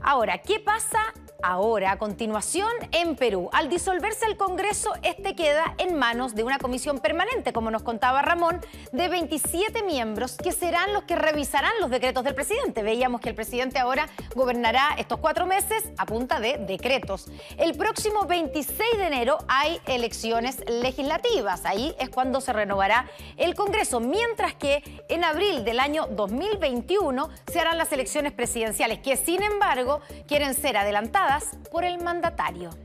Ahora, ¿qué pasa ahora a continuación en Perú? Al disolverse el Congreso, este queda en manos de una comisión permanente, como nos contaba Ramón, de 27 miembros que serán los que revisarán los decretos del presidente. Veíamos que el presidente ahora gobernará estos 4 meses a punta de decretos. El próximo 26 de enero hay elecciones legislativas. Ahí es cuando se renovará el Congreso, mientras que en abril del año 2021 se harán las elecciones presidenciales, que sin embargo quieren ser adelantadas por el mandatario.